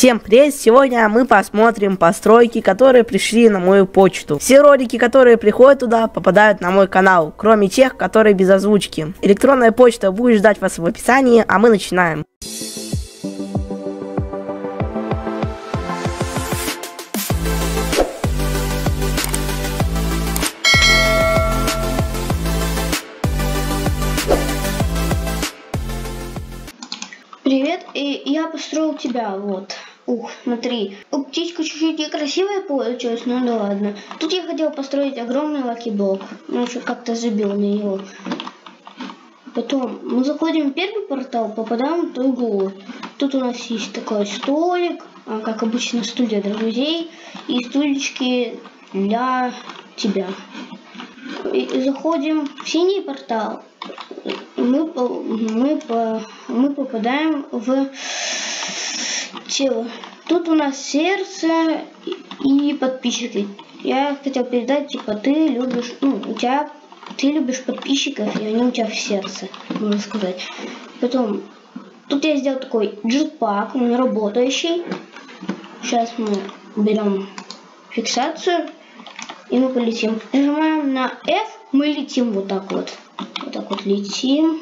Всем привет! Сегодня мы посмотрим постройки, которые пришли на мою почту. Все ролики, которые приходят туда, попадают на мой канал, кроме тех, которые без озвучки. Электронная почта будет ждать вас в описании, а мы начинаем. Привет, и я построил тебя, вот. Ух, смотри. Птичка чуть-чуть некрасивая получилась, ну да ладно. Тут я хотел построить огромный лаки-блок. Ну, еще как-то забил на него. Потом мы заходим в первый портал, попадаем в ту углу. Тут у нас есть такой столик, как обычно студия для друзей. И стульчики для тебя. И заходим в синий портал. Мы попадаем в тело. Тут у нас сердце и подписчики. Я хотел передать, типа, ты любишь, ну, у тебя, ты любишь подписчиков, и они у тебя в сердце, можно сказать. Потом, тут я сделал такой джетпак, он работающий. Сейчас мы берем фиксацию, и мы полетим. Нажимаем на F, мы летим вот так вот. Вот так вот летим.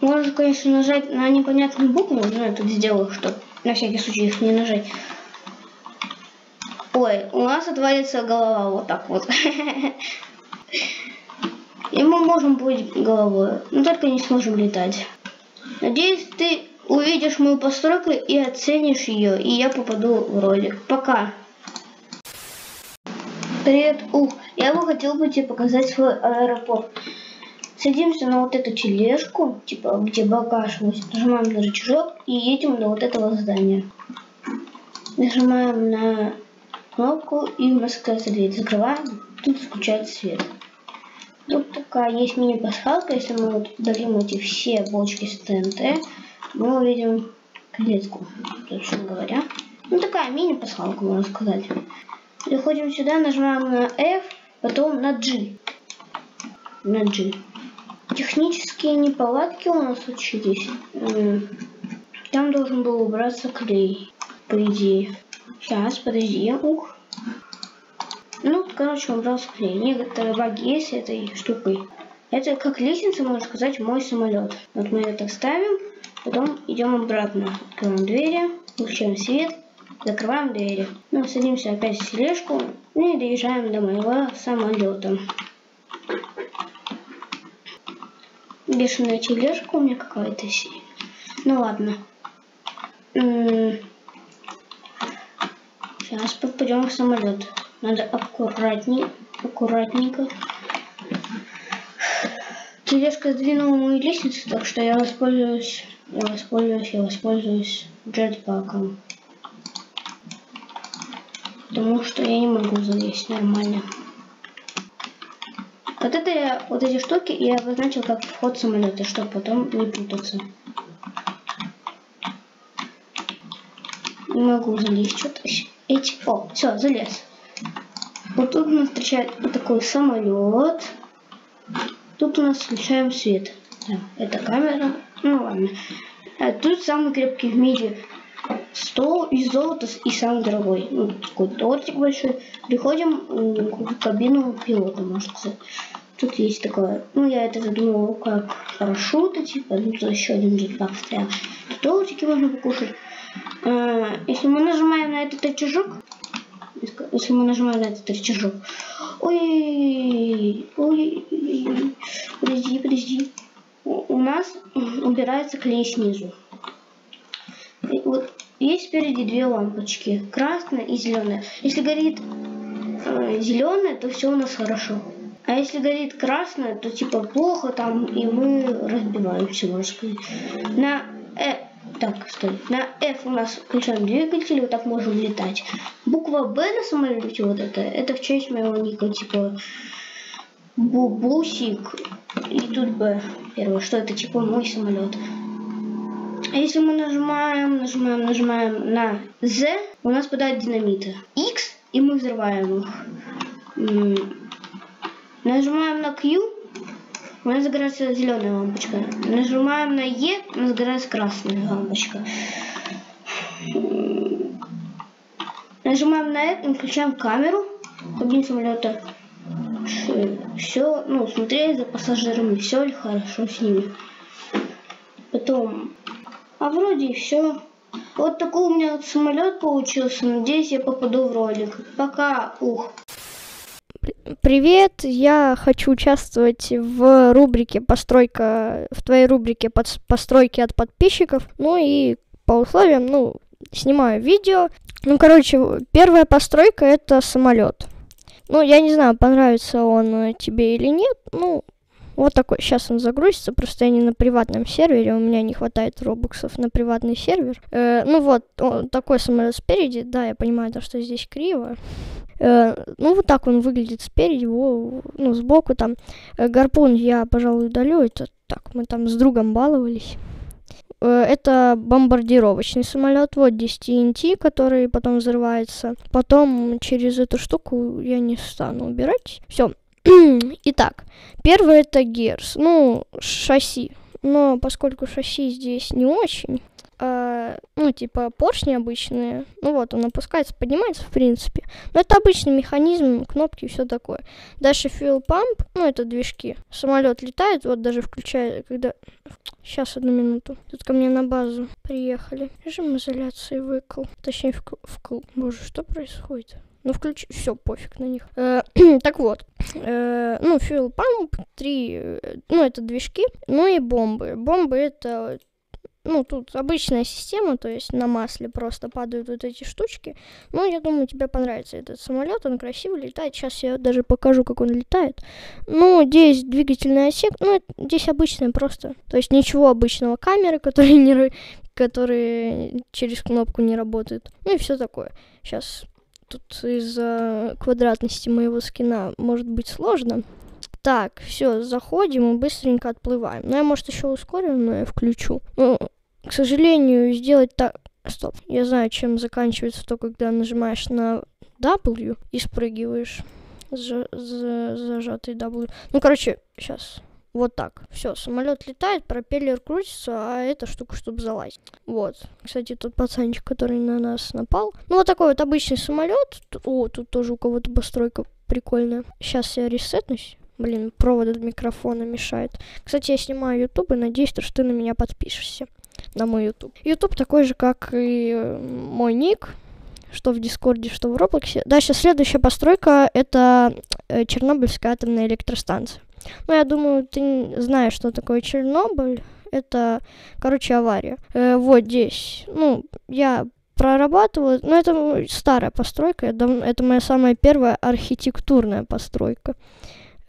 Можно, конечно, нажать на непонятную букву, но я тут сделаю, чтобы на всякий случай их не нажать. Ой, у нас отвалится голова вот так вот. И мы можем быть головой, но только не сможем летать. Надеюсь, ты увидишь мою постройку и оценишь ее, и я попаду в ролик. Пока! Привет, ух, я бы хотел бы тебе показать свой аэропорт. Садимся на вот эту тележку, типа, где багаж, нажимаем на рычажок и едем до вот этого здания. Нажимаем на кнопку, и у нас какая-то дверь. Закрываем, тут включается свет. Тут такая есть мини-пасхалка, если мы вот удалим эти все бочки с ТНТ, мы увидим клетку, точно говоря. Ну, такая мини-пасхалка, можно сказать. Переходим сюда, нажимаем на F, потом на G. На G. Технические неполадки у нас случились. Там должен был убраться клей, по идее. Сейчас, подожди, ух. Ну, короче, убрался клей. Некоторые баги есть с этой штукой. Это как лестница, можно сказать, мой самолет. Вот мы ее так ставим, потом идем обратно. Открываем двери, включаем свет. Закрываем двери. Ну, садимся опять в тележку и доезжаем до моего самолета. Бешеная тележка у меня какая-то синяя. Ну ладно. Сейчас попадем в самолет. Надо аккуратнее, аккуратненько. Тележка сдвинула мою лестницу, так что я воспользуюсь джетпаком. Потому что я не могу залезть нормально. Вот эти штуки я обозначил как вход самолета, чтобы потом не путаться. Не могу залезть что-то. О, все, залез. Вот тут нас встречает вот такой самолет. Тут у нас включаем свет. Да, это камера. Ну ладно. А тут самый крепкий в мире. Стол из золота и самый дорогой. Ну, такой тортик большой. Приходим в кабину пилота, можно сказать. Тут есть такое. Ну, я это задумывала как парашюты, типа. Ну, тут еще один джетпак стоял. Тут тортики можно покушать. Если мы нажимаем на этот рычажок. Ой. Подожди. У нас убирается клей снизу. Вот есть впереди две лампочки, красная и зеленая. Если горит зеленая, то все у нас хорошо. А если горит красная, то типа плохо там, и мы разбиваемся, можно сказать. На F, на F у нас включаем двигатель, вот так можем летать. Буква Б на самолете вот это в честь моего ника, типа Бубусик, и тут Б первое, что это типа мой самолет. А если мы нажимаем на Z, у нас падает динамиты. X, и мы взрываем их. Нажимаем на Q, у нас загорается зеленая лампочка. Нажимаем на E, у нас загорается красная лампочка. Нажимаем на это и включаем камеру кабины самолета. Все, ну, смотри за пассажирами, все ли хорошо с ними. Потом, а вроде и все. Вот такой у меня самолет получился. Надеюсь, я попаду в ролик. Пока, ух. Привет, я хочу участвовать в рубрике постройка, в твоей рубрике постройки от подписчиков. Ну и по условиям, ну, снимаю видео. Ну, короче, первая постройка — это самолет. Ну, я не знаю, понравится он тебе или нет. Ну, вот такой. Сейчас он загрузится. Просто я не на приватном сервере. У меня не хватает робоксов на приватный сервер. Ну, вот он, такой самолет спереди. Да, я понимаю, то, что здесь криво. Ну, вот так он выглядит спереди. Его, ну, сбоку там. Гарпун я, пожалуй, удалю. Это так, мы там с другом баловались. Это бомбардировочный самолет, вот здесь TNT, который потом взрывается. Потом через эту штуку я не стану убирать. Все. Итак, первое — это герс, ну, шасси. Но поскольку шасси здесь не очень, ну, типа поршни обычные, ну вот он опускается, поднимается, в принципе. Но это обычный механизм, кнопки и все такое. Дальше fuel pump, ну, это движки. Самолет летает, вот даже включая, когда... Сейчас, одну минуту. Тут ко мне на базу приехали. Режим изоляции выкл. Точнее, вкл. Боже, что происходит? Ну, включи... Все, пофиг на них. Так вот. Ну, fuel pump, 3... Ну, это движки. Ну и бомбы. Бомбы — это... Ну, тут обычная система, то есть на масле просто падают вот эти штучки. Ну, я думаю, тебе понравится этот самолет, он красиво летает. Сейчас я даже покажу, как он летает. Ну, здесь двигательная ось, ну, здесь обычная просто. То есть ничего обычного, камеры, которые через кнопку не работают. Ну и все такое. Сейчас тут из-за квадратности моего скина может быть сложно. Так, все, заходим и быстренько отплываем. Ну, я, может, еще ускорю, но я включу. Ну, к сожалению, сделать так... Стоп, я знаю, чем заканчивается то, когда нажимаешь на W и спрыгиваешь. Зажатый W. Ну, короче, сейчас... Вот так. Все, самолет летает, пропеллер крутится, а эта штука, чтобы залазить. Вот. Кстати, тот пацанчик, который на нас напал. Ну, вот такой вот обычный самолет. О, тут тоже у кого-то постройка прикольная. Сейчас я ресетнусь. Блин, провод от микрофона мешает. Кстати, я снимаю YouTube и надеюсь, что ты на меня подпишешься. На мой YouTube. YouTube такой же, как и мой ник. Что в Discord, что в Roblox. Дальше следующая постройка — это Чернобыльская атомная электростанция. Ну, я думаю, ты знаешь, что такое Чернобыль. Это, короче, авария. Вот здесь. Ну, я прорабатываю. Ну, это старая постройка. Это моя самая первая архитектурная постройка.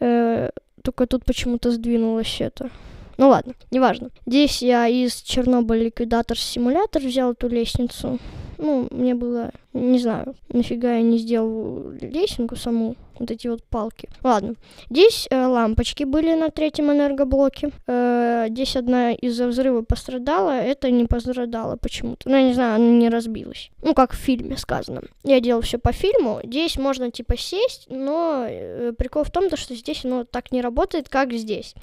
Только тут почему-то сдвинулось это. Ну, ладно, неважно. Здесь я из Чернобыль ликвидатор-симулятор взял эту лестницу. Ну, мне было... Не знаю, нафига я не сделал лесенку саму. Вот эти вот палки. Ладно. Здесь лампочки были на третьем энергоблоке. Здесь одна из-за взрыва пострадала. Это не пострадала почему-то. Ну, я не знаю, она не разбилась. Ну, как в фильме сказано. Я делал все по фильму. Здесь можно, типа, сесть. Но прикол в том, что здесь оно так не работает, как здесь.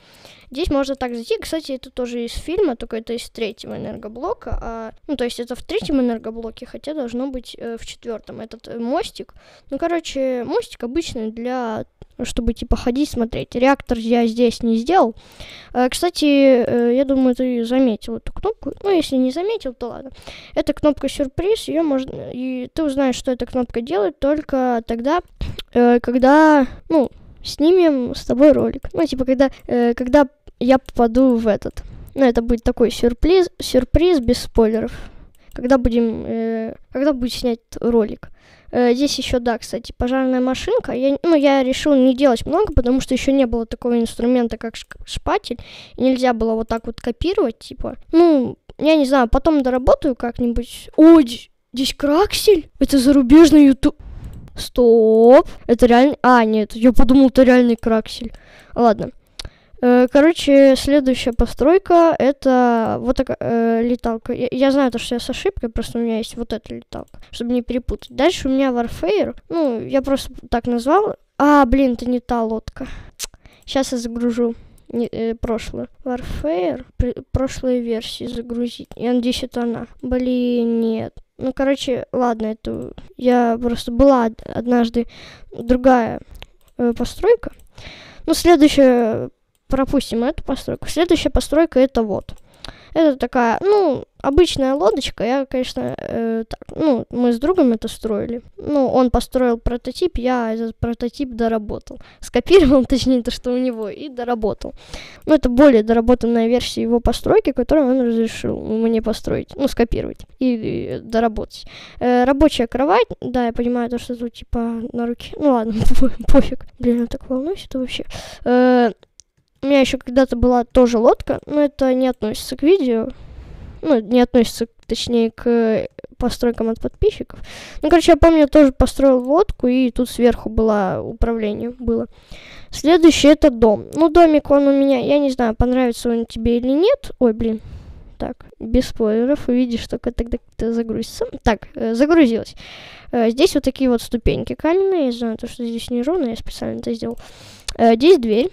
Здесь можно так зайти. Кстати, это тоже из фильма, только это из третьего энергоблока. Ну, то есть это в третьем энергоблоке, хотя должно быть... в четвертом этот мостик. Ну, короче, мостик обычный для... чтобы, типа, ходить, смотреть. Реактор я здесь не сделал. Кстати, я думаю, ты заметил эту кнопку. Ну, если не заметил, то ладно. Это кнопка сюрприз. Ее можно... И ты узнаешь, что эта кнопка делает только тогда, когда... Ну, снимем с тобой ролик. Ну, типа, когда я попаду в этот. Ну, это будет такой сюрприз без спойлеров. Когда будет снять ролик. Здесь еще, да, кстати, пожарная машинка. Я решил не делать много, потому что еще не было такого инструмента, как шпатель. И нельзя было вот так вот копировать, типа. Ну, я не знаю, потом доработаю как-нибудь. О, здесь краксель? Это зарубежный YouTube. Стоп. Это реально... А, нет, я подумал, это реальный краксель. Ладно. Короче, следующая постройка — это вот такая леталка. Я знаю, что я с ошибкой, просто у меня есть вот эта леталка, чтобы не перепутать. Дальше у меня Warfare. Ну, я просто так назвал. А, блин, это не та лодка. Сейчас я загружу прошлую. Warfare. Прошлые версии загрузить. Я надеюсь, это она. Блин, нет. Ну, короче, ладно, это я просто была однажды другая постройка. Ну, следующая, пропустим эту постройку. Следующая постройка это вот. Это такая, ну, обычная лодочка. Я, конечно, мы с другом это строили. Ну, он построил прототип, я этот прототип доработал. Скопировал, точнее, то, что у него, и доработал. Ну, это более доработанная версия его постройки, которую он разрешил мне построить. Ну, скопировать и доработать. Рабочая кровать. Да, я понимаю, то, что тут, типа, на руке. Ну, ладно, пофиг. Блин, я так волнуюсь, это вообще... У меня еще когда-то была тоже лодка, но это не относится к видео. Ну, не относится, точнее, к постройкам от подписчиков. Ну, короче, я помню, я тоже построил лодку, и тут сверху было управление. Следующий это дом. Ну, домик, он у меня, я не знаю, понравится он тебе или нет. Ой, блин. Так, без спойлеров, увидишь только тогда, когда загрузится. Так, загрузилось. Здесь вот такие вот ступеньки каменные. Я знаю, то, что здесь неровно, я специально это сделал. Здесь дверь.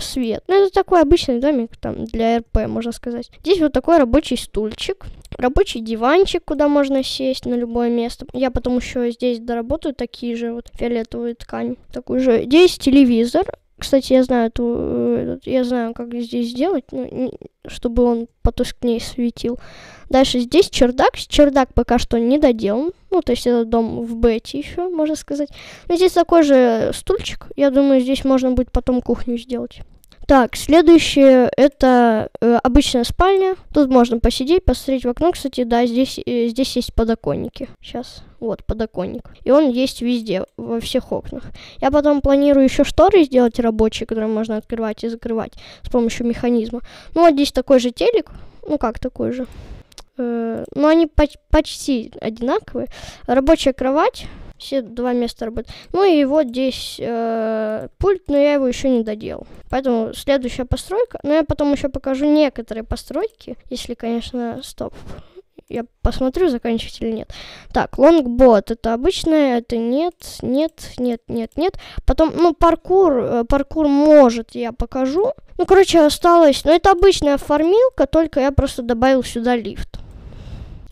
Свет. Ну, это такой обычный домик, там, для РП, можно сказать. Здесь вот такой рабочий стульчик, рабочий диванчик, куда можно сесть на любое место. Я потом еще здесь доработаю такие же, вот, фиолетовую ткань, такую же. Здесь телевизор. Кстати, я знаю, как здесь сделать, чтобы он потускнее светил. Дальше здесь чердак. Чердак пока что не доделан. Ну, то есть это дом в бете еще, можно сказать. Но здесь такой же стульчик. Я думаю, здесь можно будет потом кухню сделать. Так, следующее это обычная спальня. Тут можно посидеть, посмотреть в окно. Кстати, да, здесь есть подоконники. Сейчас, вот подоконник. И он есть везде, во всех окнах. Я потом планирую еще шторы сделать рабочие, которые можно открывать и закрывать с помощью механизма. Ну, вот здесь такой же телек. Ну, как такой же. Но они почти одинаковые. Рабочая кровать. Все два места работают. Ну и вот здесь пульт, но я его еще не доделал. Поэтому следующая постройка. Но я потом еще покажу некоторые постройки. Если, конечно, стоп. Я посмотрю, заканчивать или нет. Так, лонгбот. Это обычное, это нет. Потом, ну, паркур может я покажу. Ну, короче, осталось. Но это обычная формилка, только я просто добавил сюда лифт.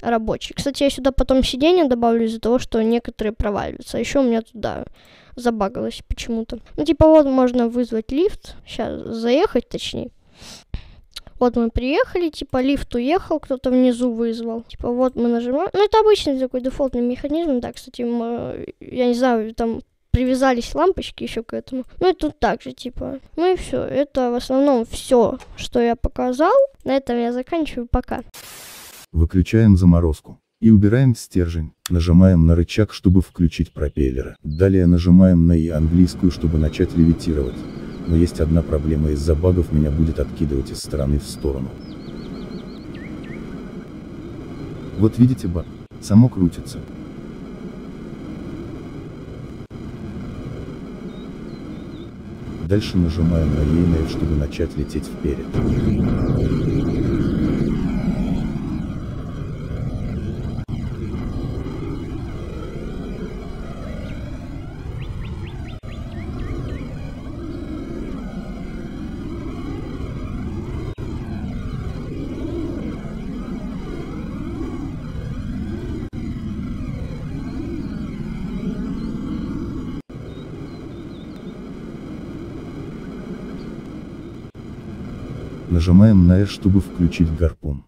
Рабочий. Кстати, я сюда потом сиденье добавлю из-за того, что некоторые проваливаются. А еще у меня туда забагалось почему-то. Ну, типа, вот можно вызвать лифт. Сейчас, заехать, точнее. Вот мы приехали, типа, лифт уехал, кто-то внизу вызвал. Типа, вот мы нажимаем. Ну, это обычный такой дефолтный механизм. Да, кстати, я не знаю, там привязались лампочки еще к этому. Ну, и тут также, типа. Ну, и все. Это в основном все, что я показал. На этом я заканчиваю. Пока. Выключаем заморозку и убираем стержень. Нажимаем на рычаг, чтобы включить пропеллеры. Далее нажимаем на E английскую, чтобы начать левитировать. Но есть одна проблема: из-за багов меня будет откидывать из стороны в сторону. Вот видите баг? Само крутится. Дальше нажимаем на E и на F, чтобы начать лететь вперед. Нажимаем на R, чтобы включить гарпун.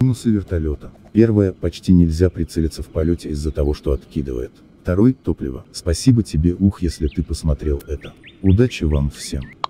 Минусы вертолета. Первое, почти нельзя прицелиться в полете из-за того, что откидывает. Второй, топливо. Спасибо тебе, ух, если ты посмотрел это. Удачи вам всем.